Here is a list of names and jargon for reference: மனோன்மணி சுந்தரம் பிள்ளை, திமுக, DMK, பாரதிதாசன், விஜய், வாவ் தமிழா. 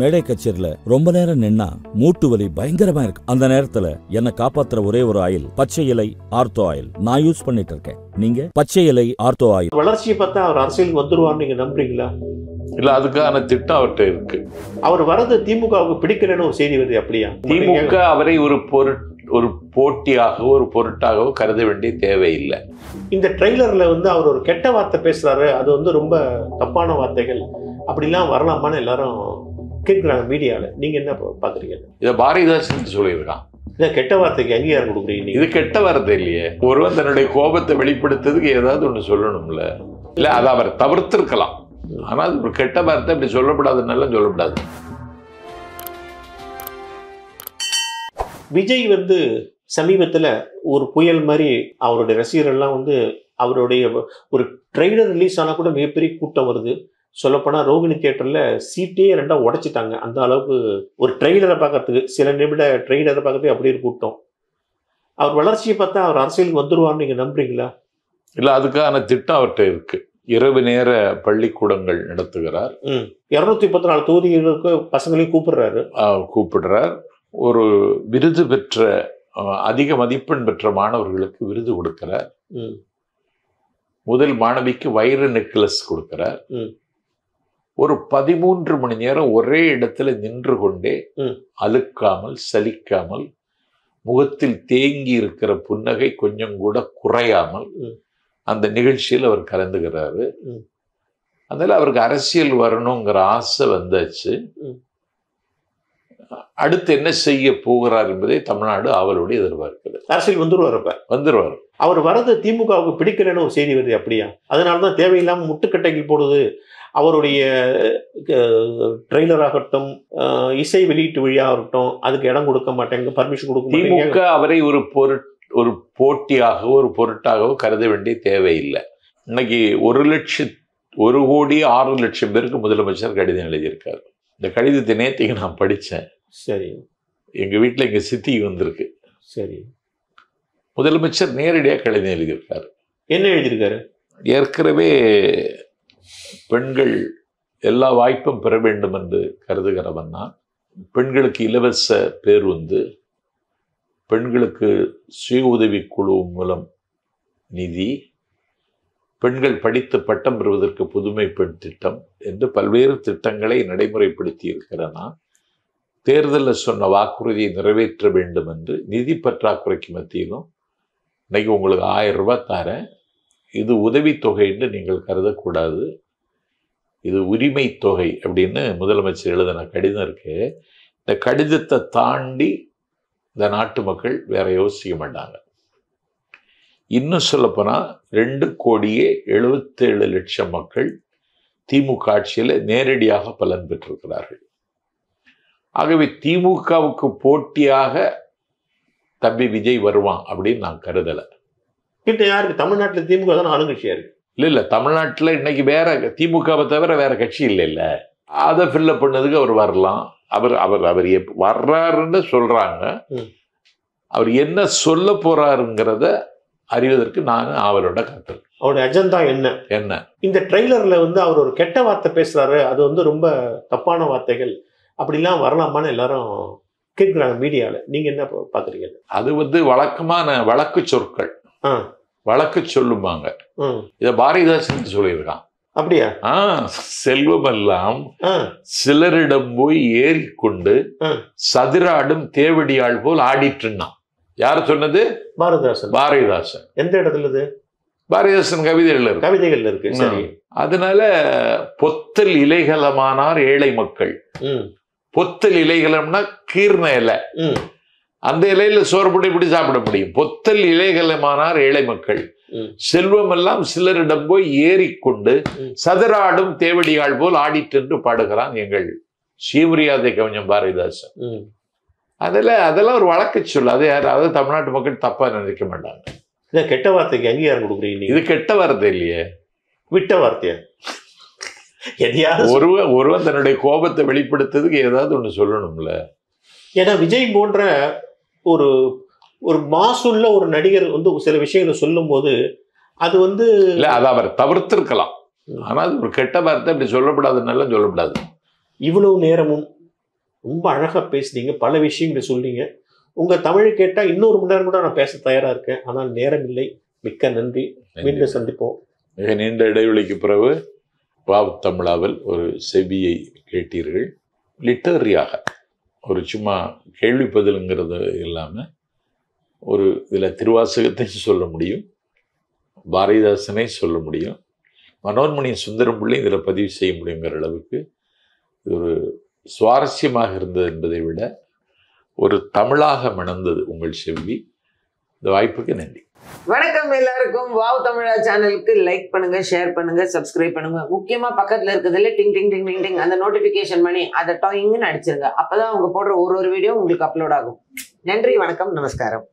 மேடை கச்சேரில ரொம்ப நேரம் நின்னா மூட்டு வலி பயங்கரமா இருக்கு. அந்த நேரத்துல என்ன காப்பாத்துற ஒரே ஒரு ஆயில் பச்சை இலை ஆர்த்தோ ஆயில் நான் யூஸ் பண்ணிட்டு இருக்கேன். நீங்க பச்சை இலை ஆர்த்தோ ஆயில் வளர்ச்சியை பார்த்தா அவர் அரசியலுக்கு வந்துருவான்னு நீங்க நம்புறீங்களா? இல்ல அதுக்கான திட்டம் அவர்கிட்ட இருக்கு. அவர் வரது திமுகவுக்கு பிடிக்கலன்னு ஒரு செய்தி வருது. அப்படியா? திமுக அவரை ஒரு போட்டியாகவோ ஒரு பொருட்டாகவோ கருத வேண்டிய தேவையில்லை. இந்த ட்ரெய்லர்ல அவர் ஒரு கெட்ட வார்த்தை பேசுறாரு. அது ரொம்ப தப்பான வார்த்தைகள். அப்படிலாம் வரலாமான்னு எல்லாரும் கேட்குறாங்க மீடியாவில். நீங்கள் என்ன பார்க்குறீங்க? இதை பாரதிதாசன் சொல்லியிருக்கான், இதை கெட்ட வார்த்தைக்கு அங்கீகாரம் கொடுக்குறீங்க. இது கெட்ட வார்த்தை இல்லையே. ஒருவன் தன்னுடைய கோபத்தை வெளிப்படுத்துறதுக்கு ஏதாவது ஒன்று சொல்லணும்ல. இல்லை அதை அவர் தவிர்த்திருக்கலாம். ஆனால் அது ஒரு கெட்ட வார்த்தை, இப்படி சொல்லப்படாதுன்னாலும் சொல்லப்படாது. விஜய் சமீபத்தில் ஒரு புயல் மாதிரி அவருடைய ரசிகர்கள்லாம் அவருடைய ஒரு ட்ரெய்லர் ரிலீஸ் ஆனால் கூட மிகப்பெரிய கூட்டம் வருது. சொல்லப்போனால் ரோகிணி தியேட்டரில் சீட்டே ரெண்டாக உடைச்சிட்டாங்க. அந்த அளவுக்கு ஒரு ட்ரெய்லரை பார்க்கறதுக்கு சில நிமிட ட்ரெய்லரை பார்க்கறதுக்கு அப்படி ஒரு கூட்டம். அவர் வளர்ச்சியை பார்த்தா அவர் அரசியலுக்கு வந்துடுவார்னு நீங்கள் நம்புறீங்களா? இல்லை அதுக்கான திட்டம் அவர்கிட்ட இருக்கு. இரவு நேர பள்ளிக்கூடங்கள் நடத்துகிறார். 234 தொகுதிகளுக்கு பசங்களையும் கூப்பிடுறார். ஒரு விருது பெற்ற அதிக மதிப்பெண் பெற்ற மாணவர்களுக்கு விருது கொடுக்கிறார். முதல் மாணவிக்கு வைர நெக்லஸ் கொடுக்கிறார். ஒரு 13 மணி நேரம் ஒரே இடத்துல நின்று கொண்டே அழுக்காமல் சலிக்காமல் முகத்தில் தேங்கி இருக்கிற புன்னகை கொஞ்சம் கூட குறையாமல் அந்த நிகழ்ச்சியில் அவர் கலந்துகிறாரு. அதனால அவருக்கு அரசியல் வரணுங்கிற ஆசை வந்தாச்சு. அடுத்து என்ன செய்ய போகிறார் என்பதை தமிழ்நாடு ஆவலோடு எதிர்பார்க்கிறது. அரசியல் வந்துருவார். அவர் வரது திமுகவுக்கு பிடிக்கலன்னு ஒரு செய்தி வருது. அப்படியா? அதனாலதான் தேவையில்லாமல் முட்டுக்கட்டைகள் போடுது. அவருடைய ட்ரெய்லர் ஆகட்டும், இசை வெளியீட்டு விழாகட்டும், அதுக்கு இடம் கொடுக்க மாட்டாங்க, பர்மிஷன் கொடுக்க மாட்டாங்க. திமுக அவரை ஒரு போட்டியாகவோ ஒரு பொருட்டாகவோ கருத வேண்டிய தேவையில்லை. இன்னைக்கு 1,06,00,000 பேருக்கு முதலமைச்சர் கடிதம் எழுதியிருக்காரு. இந்த கடிதத்தை நேற்றுக்கு நான் படித்தேன். சரி. எங்கள் வீட்டில் எங்கள் சித்திக்கு வந்திருக்கு. சரி. முதலமைச்சர் நேரடியாக கடிதம் எழுதியிருக்காரு. என்ன எழுதியிருக்காரு? ஏற்கனவே பெண்கள் எல்லா வாய்ப்பும் பெற வேண்டும் என்று கருதுகிறவன் நான். பெண்களுக்கு இலவச பேருந்து, பெண்களுக்கு சுய உதவி குழு மூலம் நிதி, பெண்கள் படித்து பட்டம் பெறுவதற்கு புதுமை பெண் திட்டம் என்று பல்வேறு திட்டங்களை நடைமுறைப்படுத்தி இருக்கிறனா தேர்தலில் சொன்ன வாக்குறுதியை நிறைவேற்ற வேண்டும் என்று நிதி பற்றாக்குறைக்கு மத்தியிலும் இன்னைக்கு உங்களுக்கு 1000 ரூபாய் தரேன், இது உதவித்தொகை என்று நீங்கள் கருதக்கூடாது, இது உரிமை தொகை அப்படின்னு முதலமைச்சர் எழுதின கடிதம் இருக்கு. இந்த கடிதத்தை தாண்டி இந்த நாட்டு மக்கள் வேற யோசிக்க மாட்டாங்க. இன்னும் சொல்லப்போனால் 2,77,00,000 மக்கள் திமுக ஆட்சியில் நேரடியாக பலன் பெற்றிருக்கிறார்கள். ஆகவே திமுகவுக்கு போட்டியாக தம்பி விஜய் வருவான் அப்படின்னு நான் கருதலை. கிட்ட யாருக்கு? தமிழ்நாட்டில் திமுக தான் ஆளுங்கட்சியாக இருக்கு. இல்லை தமிழ்நாட்டில் இன்னைக்கு வேற திமுகவை தவிர வேற கட்சி இல்லை. அதை ஃபில்லப் பண்ணதுக்கு அவர் வரலாம். அவர் அவர் அவர் வர்றாருன்னு சொல்கிறாங்க. அவர் என்ன சொல்ல போறாருங்கிறத அறிவதற்கு நான் அவரோட காத்திருக்கேன். அவருடைய அஜெண்டா என்ன? இந்த ட்ரெய்லர்ல அவர் ஒரு கெட்ட வார்த்தை பேசுறாரு. அது ரொம்ப தப்பான வார்த்தைகள். அப்படிலாம் வரலாமான்னு எல்லாரும் கேட்குறாங்க மீடியாவில். நீங்க என்ன பார்க்குறீங்க? அது வழக்கமான வழக்கு சொற்கள், வழக்கு சொல்லுவாங்க. இதை பாரதிதாசன் சொல்லியிருக்கான். அப்படியா? செல்வமெல்லாம் சிலரிடம் போய் ஏறிக்கொண்டு சதுராடும் தேவடியாள் போல் ஆடிட்டுன்னா யார் சொன்னது? பாரதிதாசன். எந்த இடத்துல இது? பாரதிதாசன் கவிதைகள்ல இருக்கு. அதனால பொத்தல் இலைகளமானார் ஏழை மக்கள். பொத்தல் இலைகளம்னா கீர்ண இலை. அந்த இலையில சோறு போட்டு இப்படி சாப்பிட முடியும். பொத்தல் இலைகளமானார் ஏழை மக்கள், செல்வம் எல்லாம் சிலரிடம் போய் ஏறிக்கொண்டு சதுராடும் தேவடியாள் போல் ஆடிட்டென்று பாடுகிறான் எங்கள் சீமரியாதை கவிஞன் பாரதிதாசன். அதெல்லாம் ஒரு வழக்கு சொல். அதை தமிழ்நாட்டு மக்கள் தப்பா நினைக்க மாட்டாங்க. இல்லை கெட்ட வார்த்தைக்கு அங்கீகாரம் கொடுக்குறீங்க. இது கெட்ட வார்த்தை இல்லையே, விட்ட வார்த்தையா? எதையாவது ஒருவன் தன்னுடைய கோபத்தை வெளிப்படுத்துறதுக்கு ஏதாவது ஒன்று சொல்லணும்ல. ஏன்னா விஜய் போன்ற ஒரு ஒரு மாசுள்ள ஒரு நடிகர் சில விஷயங்களை சொல்லும் போது அது இல்லை அதை அவர் தவிர்த்திருக்கலாம். ஆனால் ஒரு கெட்ட வார்த்தை இப்படி சொல்லப்படாதுன்னாலும் சொல்லப்படாது. இவ்வளவு நேரமும் ரொம்ப அழகா பேசுறீங்க, பல விஷயங்களை சொல்றீங்க. உங்க தமிழ் கேட்டா இன்னொரு மணி நேரம் கூட நான் பேச தயாரா இருக்கேன், ஆனால் நேரம் இல்லை. மிக்க நன்றி, மீண்டும் சந்திப்போம். மிக நீண்ட இடைவெளிக்கு பிறகு பாவ தமிழாவில் ஒரு செவியை கேட்டீர்கள். லிட்டரியாக ஒரு சும்மா கேள்வி பதிலுங்கிறது இல்லாமல் ஒரு இதில் திருவாசகத்தையும் சொல்ல முடியும், பாரதிதாசனை சொல்ல முடியும், மனோன்மணி சுந்தரம் பிள்ளை இதில் பதிவு செய்ய முடியுங்கிற அளவுக்கு ஒரு சுவாரஸ்யமாக இருந்தது என்பதை விட ஒரு தமிழாக மணந்தது உங்கள் செவ்வி. இந்த வாய்ப்புக்கு நன்றி. வணக்கம் எல்லாருக்கும். வாவ் தமிழா சேனலுக்கு லைக் பண்ணுங்க, ஷேர் பண்ணுங்க, சப்ஸ்கிரைப் பண்ணுங்க. முக்கியமா பக்கத்துல இருக்கிறதுல டிங் டிங் டிங் டிங் டிங் அந்த நோட்டிபிகேஷன் பண்ணி அதை டாயிங்னு அடிச்சிருங்க. அப்பதான் அவங்க போடுற ஒரு வீடியோ உங்களுக்கு அப்லோட் ஆகும். நன்றி, வணக்கம், நமஸ்காரம்.